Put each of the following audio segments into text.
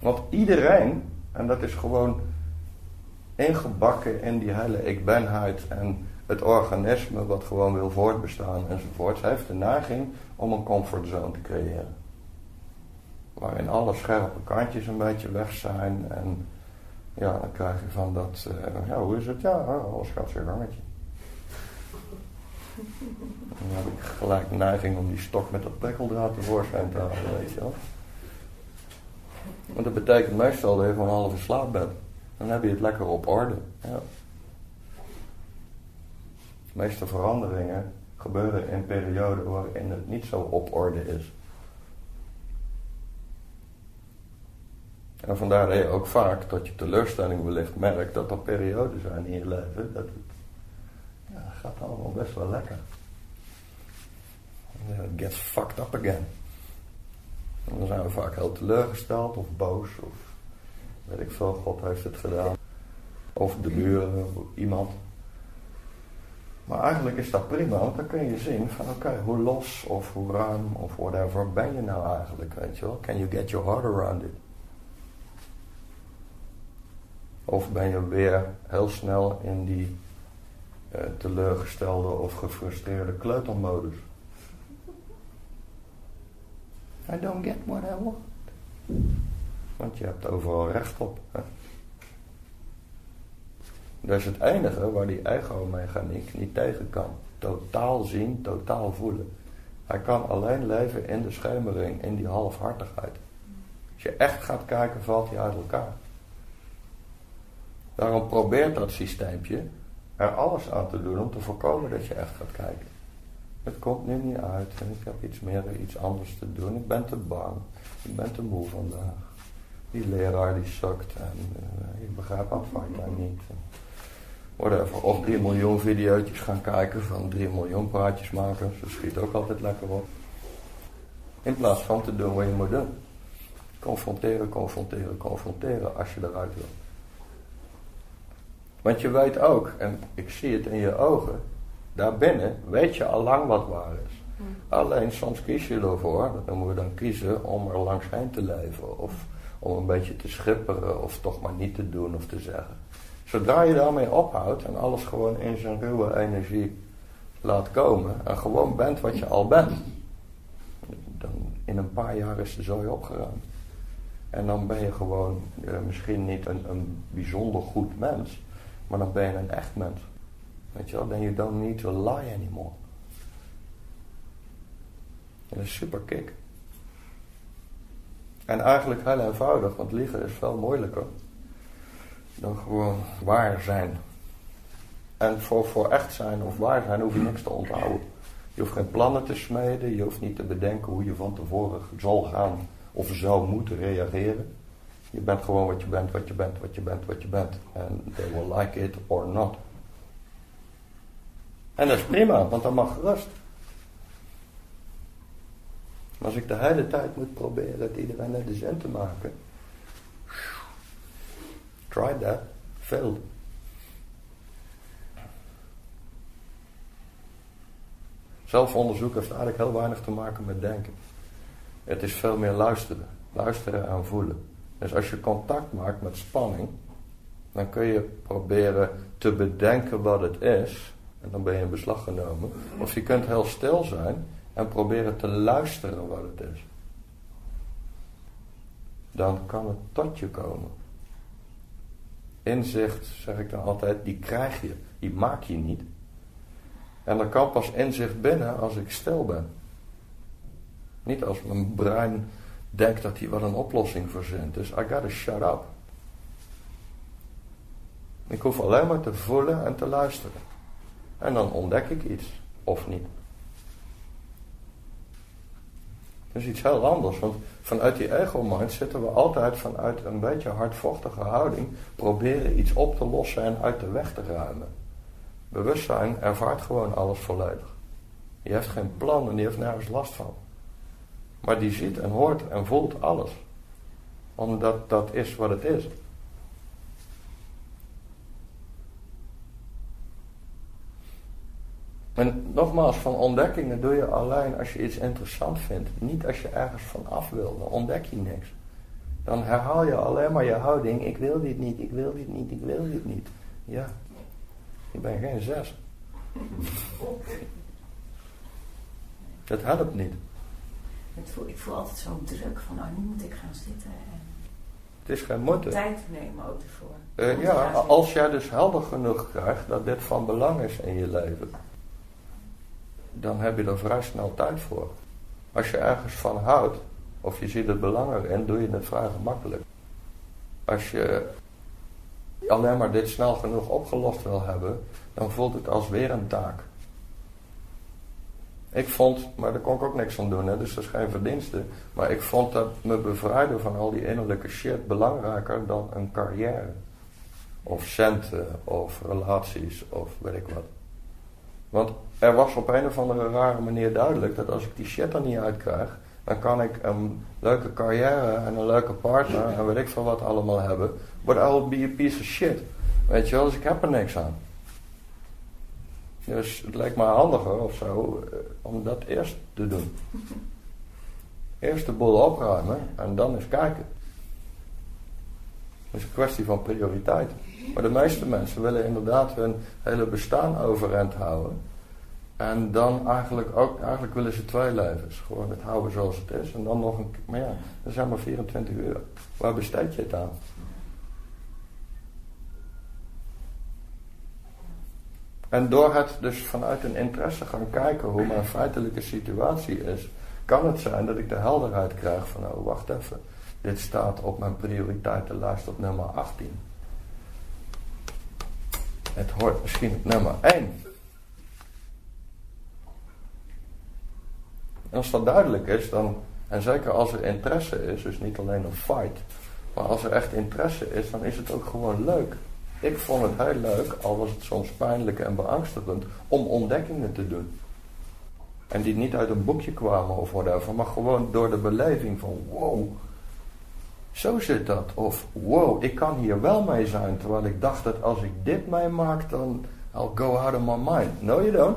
Want iedereen, en dat is gewoon ingebakken in die hele ik-benheid en het organisme wat gewoon wil voortbestaan enzovoorts, heeft de neiging om een comfortzone te creëren. Waarin alle scherpe kantjes een beetje weg zijn en ja, dan krijg je van dat, hoe is het? Ja, alles gaat zijn gangetje. Dan heb ik gelijk neiging om die stok met dat prikkeldraad tevoorschijn te halen, weet je wel. Want dat betekent meestal dat je gewoon half in slaap bent. Dan heb je het lekker op orde. Ja. De meeste veranderingen gebeuren in perioden waarin het niet zo op orde is. En vandaar dat je ook vaak dat je teleurstelling wellicht merkt dat er perioden zijn in je leven. Dat het gaat allemaal best wel lekker. It gets fucked up again. En dan zijn we vaak heel teleurgesteld of boos of weet ik veel, God heeft het gedaan. Of de buren of iemand. Maar eigenlijk is dat prima, want dan kun je zien van oké, hoe los of hoe ruim of whatever ben je nou eigenlijk, weet je wel. Can you get your heart around it? Of ben je weer heel snel in die teleurgestelde of gefrustreerde kleutermodus? I don't get what I want. Want je hebt overal recht op. Hè? Dat is het enige waar die ego-mechaniek niet tegen kan. Totaal zien, totaal voelen. Hij kan alleen leven in de schemering, in die halfhartigheid. Als je echt gaat kijken, valt hij uit elkaar. Daarom probeert dat systeempje er alles aan te doen om te voorkomen dat je echt gaat kijken. Het komt nu niet uit en ik heb iets meer, iets anders te doen. Ik ben te bang, ik ben te moe vandaag. Die leraar die sukt en ik begrijp afvaardig niet. Whatever. Of 3 miljoen video's gaan kijken van 3 miljoen praatjesmakers. Dat schiet ook altijd lekker op. In plaats van te doen wat je moet doen. Confronteren, confronteren, confronteren als je eruit wil. Want je weet ook, en ik zie het in je ogen, daarbinnen weet je al lang wat waar is. Alleen soms kies je ervoor, dat noemen we dan kiezen, om er langs heen te leven. Of om een beetje te schipperen, of toch maar niet te doen of te zeggen. Zodra je daarmee ophoudt en alles gewoon in zijn ruwe energie laat komen, en gewoon bent wat je al bent, dan in een paar jaar is de zooi opgeruimd. En dan ben je gewoon misschien niet een bijzonder goed mens, maar dan ben je een echt mens. Weet je wel, then you don't need to lie anymore. Dat is super kick. En eigenlijk heel eenvoudig, want liegen is veel moeilijker dan gewoon waar zijn. En voor echt zijn of waar zijn hoef je niks te onthouden. Je hoeft geen plannen te smeden, je hoeft niet te bedenken hoe je van tevoren zal gaan of zou moeten reageren. Je bent gewoon wat je bent, wat je bent, wat je bent, wat je bent. En they will like it or not. En dat is prima, want dat mag gerust. Maar als ik de hele tijd moet proberen dat iedereen naar de zin te maken. Try that. Failed. Zelfonderzoek heeft eigenlijk heel weinig te maken met denken. Het is veel meer luisteren. Luisteren en voelen. Dus als je contact maakt met spanning, dan kun je proberen te bedenken wat het is. En dan ben je in beslag genomen. Of je kunt heel stil zijn en proberen te luisteren wat het is. Dan kan het tot je komen. Inzicht, zeg ik dan altijd, die krijg je. Die maak je niet. En dan kan pas inzicht binnen als ik stil ben. Niet als mijn brein denkt dat hij wel een oplossing verzint. Dus I gotta shut up. Ik hoef alleen maar te voelen en te luisteren. En dan ontdek ik iets. Of niet. Dat is iets heel anders. Want vanuit die ego-mind zitten we altijd vanuit een beetje hardvochtige houding. Proberen iets op te lossen en uit de weg te ruimen. Bewustzijn ervaart gewoon alles volledig. Die heeft geen plan en die heeft nergens last van. Maar die ziet en hoort en voelt alles. Omdat dat is wat het is. En nogmaals, van ontdekkingen doe je alleen als je iets interessant vindt. Niet als je ergens van af wil, dan ontdek je niks. Dan herhaal je alleen maar je houding. Ik wil dit niet, ik wil dit niet, ik wil dit niet. Ja, ik ben geen 6. Dat helpt niet. Ik voel altijd zo'n druk van, nu moet ik gaan zitten. Het is geen moeten. Tijd nemen ook ervoor. Ja, als jij dus helder genoeg krijgt dat dit van belang is in je leven, dan heb je er vrij snel tijd voor. Als je ergens van houdt, of je ziet het belangrijk en doe je het vrij gemakkelijk. Als je alleen maar dit snel genoeg opgelost wil hebben, dan voelt het als weer een taak. Ik vond, maar daar kon ik ook niks aan doen, hè, dus dat is geen verdienste. Maar ik vond dat me bevrijden van al die innerlijke shit belangrijker dan een carrière. Of centen, of relaties, of weet ik wat. Want er was op een of andere rare manier duidelijk dat als ik die shit er niet uitkrijg, dan kan ik een leuke carrière en een leuke partner en weet ik veel wat allemaal hebben. But I'll be a piece of shit. Weet je wel, dus ik heb er niks aan. Dus het lijkt me handiger of zo om dat eerst te doen. Eerst de boel opruimen en dan eens kijken. Het is een kwestie van prioriteit. Maar de meeste mensen willen inderdaad hun hele bestaan overeind houden. En dan eigenlijk willen ze 2 levens. Gewoon het houden zoals het is. En dan nog een keer. Maar ja, dat zijn maar 24 uur. Waar besteed je het aan? En door het dus vanuit een interesse gaan kijken hoe mijn feitelijke situatie is, kan het zijn dat ik de helderheid krijg van, oh wacht even, dit staat op mijn prioriteitenlijst op nummer 18. Het hoort misschien op nummer 1. En als dat duidelijk is, dan, en zeker als er interesse is, dus niet alleen een fight, maar als er echt interesse is, dan is het ook gewoon leuk. Ik vond het heel leuk, al was het soms pijnlijk en beangstigend, om ontdekkingen te doen. En die niet uit een boekje kwamen of whatever, maar gewoon door de beleving van, wow, zo zit dat. Of, wow, ik kan hier wel mee zijn, terwijl ik dacht dat als ik dit meemaak, dan I'll go out of my mind. No, you don't.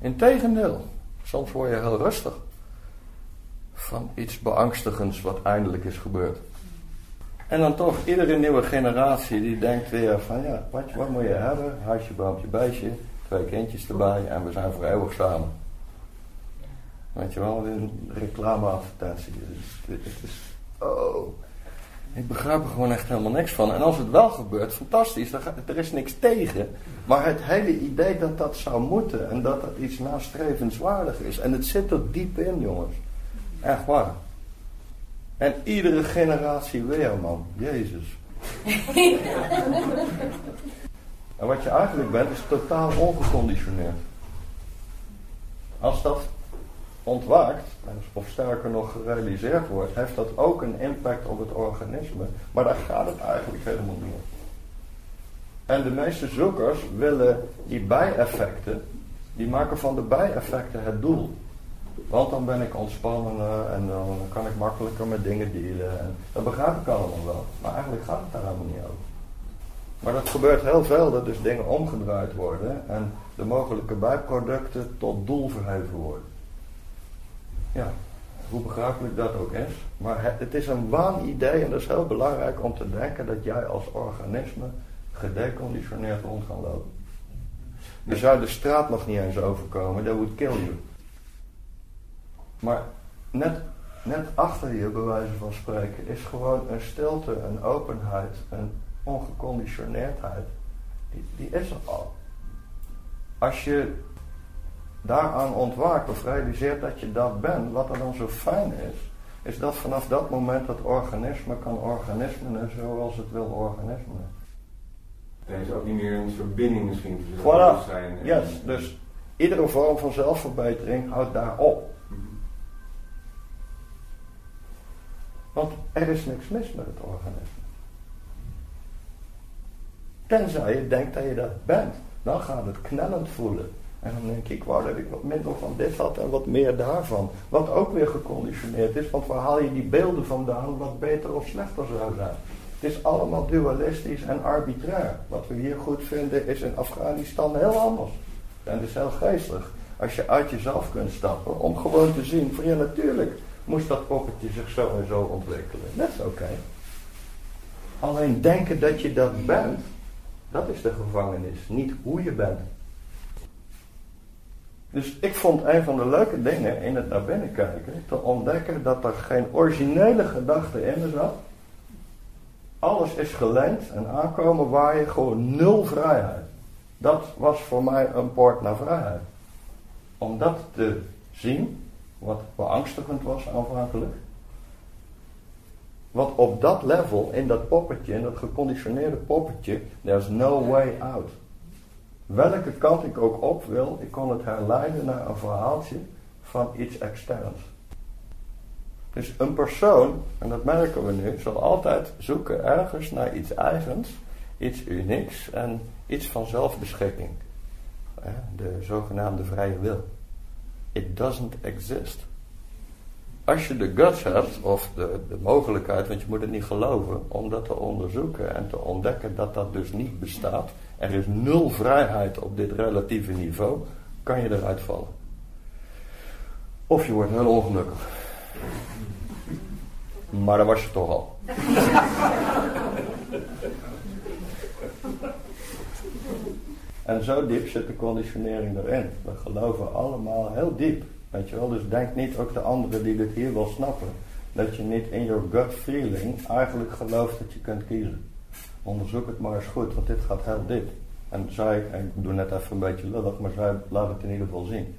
Integendeel, soms word je heel rustig van iets beangstigends wat eindelijk is gebeurd. En dan toch, iedere nieuwe generatie die denkt weer van, ja, wat moet je hebben? Hartje, boompje, beestje, 2 kindjes erbij en we zijn voor eeuwig samen. Weet je wel, een reclameadvertentie. Oh, ik begrijp er gewoon echt helemaal niks van. En als het wel gebeurt, fantastisch, er is niks tegen. Maar het hele idee dat dat zou moeten en dat dat iets nastrevenswaardig is. En het zit er diep in, jongens. Echt waar. En iedere generatie weer, man. Jezus. En wat je eigenlijk bent, is totaal ongeconditioneerd. Als dat ontwaakt, of sterker nog gerealiseerd wordt, heeft dat ook een impact op het organisme. Maar daar gaat het eigenlijk helemaal niet om. En de meeste zoekers willen die bijeffecten, die maken van de bijeffecten het doel. Want dan ben ik ontspannen en dan kan ik makkelijker met dingen dealen. En dat begrijp ik allemaal wel. Maar eigenlijk gaat het daar helemaal niet over. Maar dat gebeurt heel veel, dat dus dingen omgedraaid worden. En de mogelijke bijproducten tot doel verheven worden. Ja, hoe begrijpelijk dat ook is. Maar het is een waanidee en dat is heel belangrijk om te denken dat jij als organisme gedeconditioneerd rond gaat lopen. Je zou de straat nog niet eens overkomen, that would kill you. Maar net achter je, bij wijze van spreken, is gewoon een stilte, een openheid, een ongeconditioneerdheid. Die is er al. Als je daaraan ontwaakt of realiseert dat je dat bent, wat er dan zo fijn is, is dat vanaf dat moment dat organisme kan organismen zoals het wil organismen. Er is ook niet meer een verbinding misschien tussen bewustzijn. Yes, dus iedere vorm van zelfverbetering houdt daar op. Want er is niks mis met het organisme. Tenzij je denkt dat je dat bent. Dan gaat het knellend voelen. En dan denk ik, wou dat ik wat minder van dit had en wat meer daarvan. Wat ook weer geconditioneerd is. Want waar haal je die beelden vandaan wat beter of slechter zou zijn? Het is allemaal dualistisch en arbitrair. Wat we hier goed vinden is in Afghanistan heel anders. En het is heel geestig. Als je uit jezelf kunt stappen om gewoon te zien van ja, natuurlijk... moest dat poppetje zich zo en zo ontwikkelen. Dat is oké. Alleen denken dat je dat bent, dat is de gevangenis, niet hoe je bent. Dus ik vond een van de leuke dingen in het naar binnen kijken, te ontdekken dat er geen originele gedachte in zat. Alles is geleend en aankomen waar je gewoon nul vrijheid. Dat was voor mij een poort naar vrijheid. Om dat te zien, wat beangstigend was aanvankelijk. Wat op dat level, in dat poppetje, in dat geconditioneerde poppetje, there's no way out. Welke kant ik ook op wil, ik kon het herleiden naar een verhaaltje van iets externs. Dus een persoon, en dat merken we nu, zal altijd zoeken ergens naar iets eigens, iets unieks en iets van zelfbeschikking. De zogenaamde vrije wil. It doesn't exist. Als je de guts hebt, of de mogelijkheid, want je moet het niet geloven, om dat te onderzoeken en te ontdekken dat dat dus niet bestaat, er is nul vrijheid op dit relatieve niveau, kan je eruit vallen. Of je wordt heel ongelukkig. Maar dat was je toch al. En zo diep zit de conditionering erin. We geloven allemaal heel diep. Weet je wel, dus denk niet, ook de anderen die dit hier wel snappen, dat je niet in your gut feeling eigenlijk gelooft dat je kunt kiezen. Onderzoek het maar eens goed, want dit gaat heel diep. En zij, ik doe net even een beetje lullig, maar zij laat het in ieder geval zien.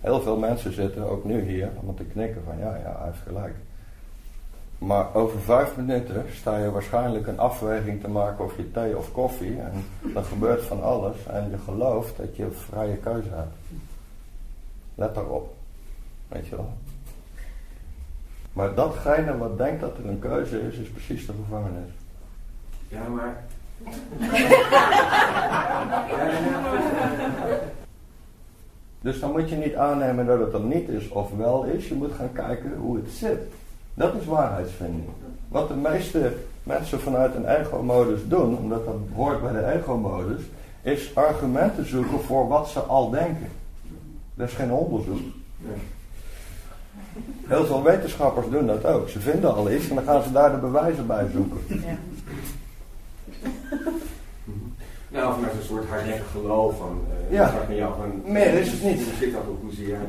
Heel veel mensen zitten ook nu hier om te knikken van ja, hij heeft gelijk. Maar over 5 minuten sta je waarschijnlijk een afweging te maken of je thee of koffie. En dan gebeurt van alles en je gelooft dat je vrije keuze hebt. Let daarop. Weet je wel. Maar datgene wat denkt dat er een keuze is, is precies de gevangenis. Ja, maar... Dus dan moet je niet aannemen dat het er niet is of wel is. Je moet gaan kijken hoe het zit. Dat is waarheidsvinding. Wat de meeste mensen vanuit een ego-modus doen, omdat dat hoort bij de ego-modus, is argumenten zoeken voor wat ze al denken. Dat is geen onderzoek. Heel veel wetenschappers doen dat ook. Ze vinden al iets en dan gaan ze daar de bewijzen bij zoeken. Ja. Nou, of met een soort hardnekkig geloof van... meer is het niet.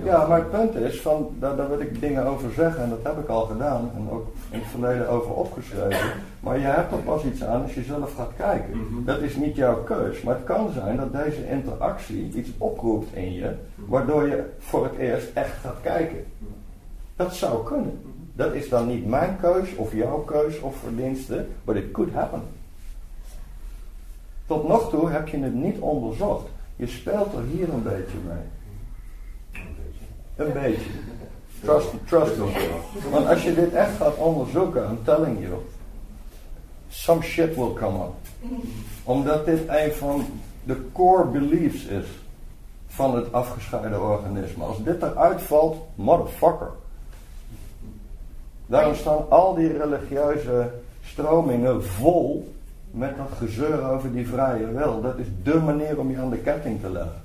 Ja, maar het punt is, van, daar wil ik dingen over zeggen en dat heb ik al gedaan en ook in het verleden over opgeschreven. Maar je hebt er pas iets aan als je zelf gaat kijken. Mm-hmm. Dat is niet jouw keus, maar het kan zijn dat deze interactie iets oproept in je, waardoor je voor het eerst echt gaat kijken. Dat zou kunnen. Dat is dan niet mijn keus of jouw keus of verdienste, but it could happen. Tot nog toe heb je het niet onderzocht. Je speelt er hier een beetje mee. Een beetje. Trust me. Want als je dit echt gaat onderzoeken, I'm telling you, some shit will come up. Omdat dit een van de core beliefs is van het afgescheiden organisme. Als dit eruit valt, motherfucker. Daarom staan al die religieuze stromingen vol met dat gezeur over die vrije wil. Dat is dé manier om je aan de ketting te leggen.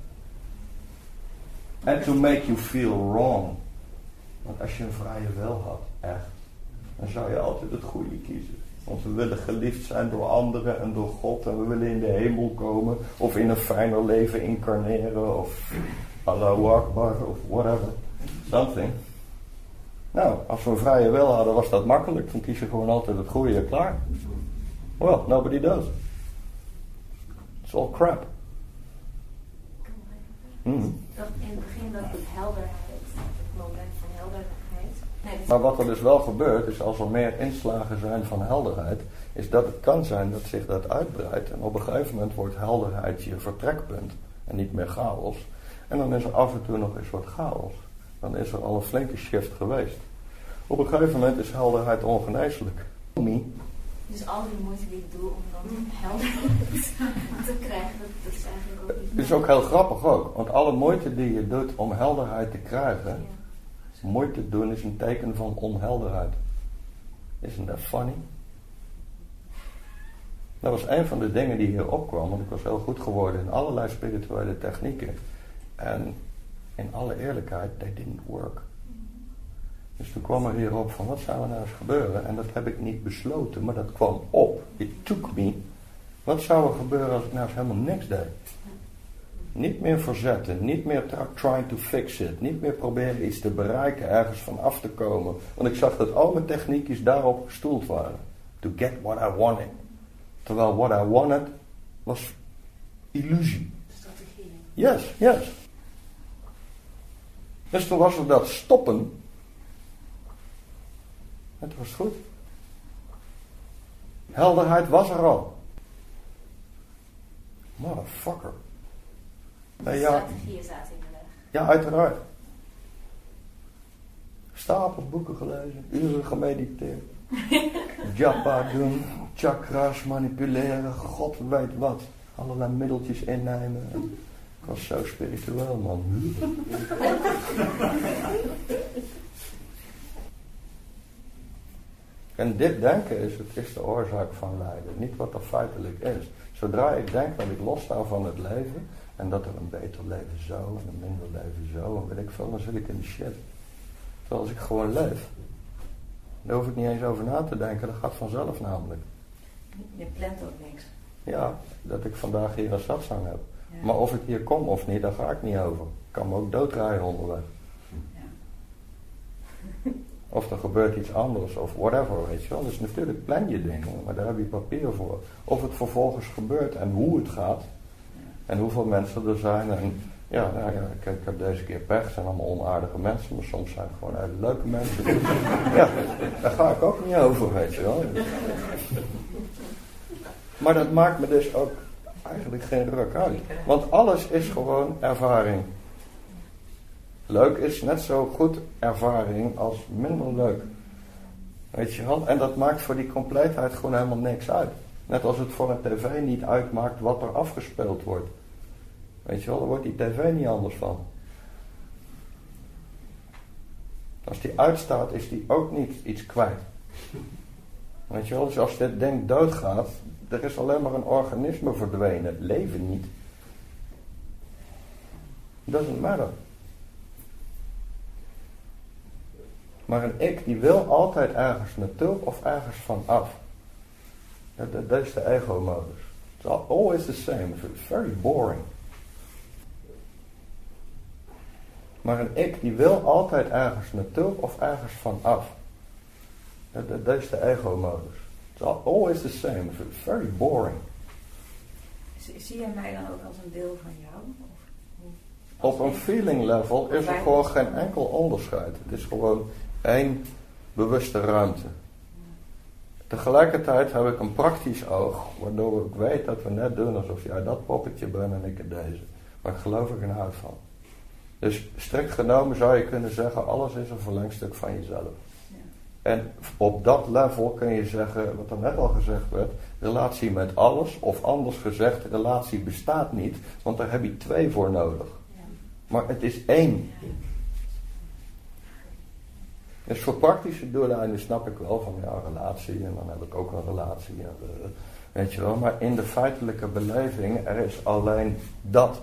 And to make you feel wrong. Want als je een vrije wil had, echt, dan zou je altijd het goede kiezen. Want we willen geliefd zijn door anderen en door God. En we willen in de hemel komen. Of in een fijner leven incarneren. Of Allahu Akbar. Of whatever. Something. Nou, als we een vrije wil hadden, was dat makkelijk. Dan kies je gewoon altijd het goede. Klaar. Well, nobody does. It's all crap. Dat in het begin dat het helderheid, het moment van helderheid. Nee, maar wat er dus wel gebeurt, is als er meer inslagen zijn van helderheid, is dat het kan zijn dat zich dat uitbreidt. En op een gegeven moment wordt helderheid je vertrekpunt en niet meer chaos. En dan is er af en toe nog eens wat chaos. Dan is er al een flinke shift geweest. Op een gegeven moment is helderheid ongeneeslijk. Dus al die moeite die ik doe om dan helder te krijgen, dat is eigenlijk ook niet. Het is ook heel grappig ook, want alle moeite die je doet om helderheid te krijgen, moeite doen is een teken van onhelderheid. Isn't that funny? Dat was een van de dingen die hier opkwam, want ik was heel goed geworden in allerlei spirituele technieken. En in alle eerlijkheid, they didn't work. Dus toen kwam er hierop van, wat zou er nou eens gebeuren? En dat heb ik niet besloten, maar dat kwam op. It took me. Wat zou er gebeuren als ik nou eens helemaal niks deed? Niet meer verzetten, niet meer trying to fix it, niet meer proberen iets te bereiken, ergens van af te komen. Want ik zag dat al mijn techniekjes daarop gestoeld waren. To get what I wanted. Terwijl what I wanted was illusie. Strategie. Yes, yes. Dus toen was er dat stoppen. Het was goed. Helderheid was er al. Motherfucker. De strategieën zaten in de weg. Ja, uiteraard. Stapel boeken gelezen, uren gemediteerd. Japa doen, chakras manipuleren, god weet wat. Allerlei middeltjes innemen. Ik was zo spiritueel, man. En dit denken is het is de oorzaak van lijden. Niet wat er feitelijk is. Zodra ik denk dat ik lossta van het leven. En dat er een beter leven zo. En een minder leven zo. En weet ik veel. Dan zit ik in de shit. Terwijl als ik gewoon leef. Daar hoef ik niet eens over na te denken. Dat gaat vanzelf namelijk. Je plant ook niks. Ja. Dat ik vandaag hier een satsang heb. Ja. Maar of ik hier kom of niet. Daar ga ik niet over. Ik kan me ook doodrijden onderweg. Ja. Of er gebeurt iets anders, of whatever, weet je wel. Dus natuurlijk plan je dingen, maar daar heb je papier voor. Of het vervolgens gebeurt en hoe het gaat. En hoeveel mensen er zijn. En ja, nou ja, ik heb deze keer pech. Het zijn allemaal onaardige mensen, maar soms zijn het gewoon hele leuke mensen. Ja, daar ga ik ook niet over, weet je wel. Maar dat maakt me dus ook eigenlijk geen druk uit. Want alles is gewoon ervaring. Leuk is net zo goed ervaring als minder leuk. Weet je wel? En dat maakt voor die compleetheid gewoon helemaal niks uit. Net als het voor een tv niet uitmaakt wat er afgespeeld wordt. Weet je wel, daar wordt die tv niet anders van. Als die uitstaat is die ook niet iets kwijt. Weet je wel, dus als dit ding doodgaat, er is alleen maar een organisme verdwenen. Leven niet. Doesn't matter. Maar een ik die wil altijd ergens naartoe of ergens vanaf. Dat is de ego-modus. It's always the same. It's very boring. Maar een ik die wil altijd ergens naartoe of ergens vanaf. Dat is de ego-modus. It's always the same. It's very boring. Zie jij mij dan ook als een deel van jou? Of op een feeling level is er gewoon geen enkel onderscheid. Het is gewoon één bewuste ruimte. Tegelijkertijd heb ik een praktisch oog, waardoor ik weet dat we net doen alsof jij dat poppetje bent en ik het deze. Maar ik geloof er geen huid van. Dus strikt genomen zou je kunnen zeggen, alles is een verlengstuk van jezelf. Ja. En op dat level kun je zeggen, wat er net al gezegd werd, relatie met alles, of anders gezegd, relatie bestaat niet, want daar heb je twee voor nodig. Ja. Maar het is één. Dus voor praktische doeleinden snap ik wel van ja, relatie en dan heb ik ook een relatie. En, weet je wel, maar in de feitelijke beleving, er is alleen dat.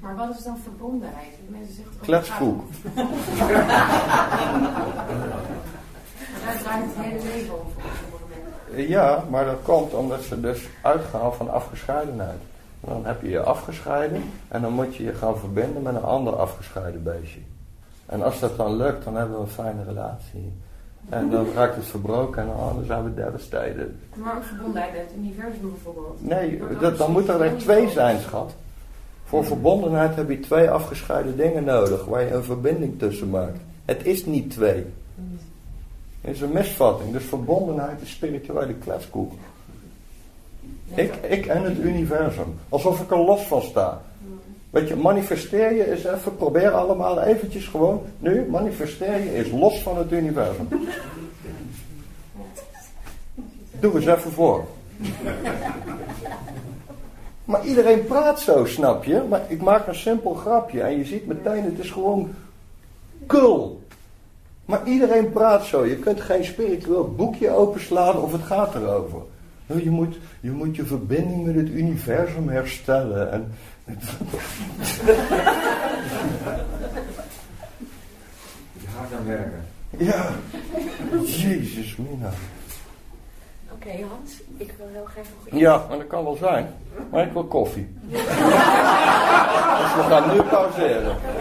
Maar wat is dan verbondenheid? Mensen zeggen het kletsvoek. Daar draait het hele leven over. Ja, maar dat komt omdat ze dus uitgaan van afgescheidenheid. Dan heb je je afgescheiden en dan moet je je gaan verbinden met een ander afgescheiden beestje. En als dat dan lukt, dan hebben we een fijne relatie. En dan raakt het verbroken en dan zijn we devastated. Maar ook verbondenheid met het universum bijvoorbeeld. Nee, dan moet er twee zijn, schat. Voor verbondenheid heb je twee afgescheiden dingen nodig waar je een verbinding tussen maakt. Het is niet twee. Het is een misvatting. Dus verbondenheid is spirituele kletskoek. Ik en het universum. Alsof ik er los van sta. Weet je, manifesteer je is even, probeer allemaal eventjes gewoon. Nu, manifesteer je is los van het universum. Doe eens even voor. Maar iedereen praat zo, snap je? Maar ik maak een simpel grapje en je ziet meteen, het is gewoon kul. Maar iedereen praat zo. Je kunt geen spiritueel boekje openslaan of het gaat erover. Je moet je verbinding met het universum herstellen. En gaan werken. Ja, jezus, Mina. Oké, Hans, ik wil heel graag nog iets. Ja, maar dat kan wel zijn. Maar ik wil koffie. Dus we gaan nu pauzeren.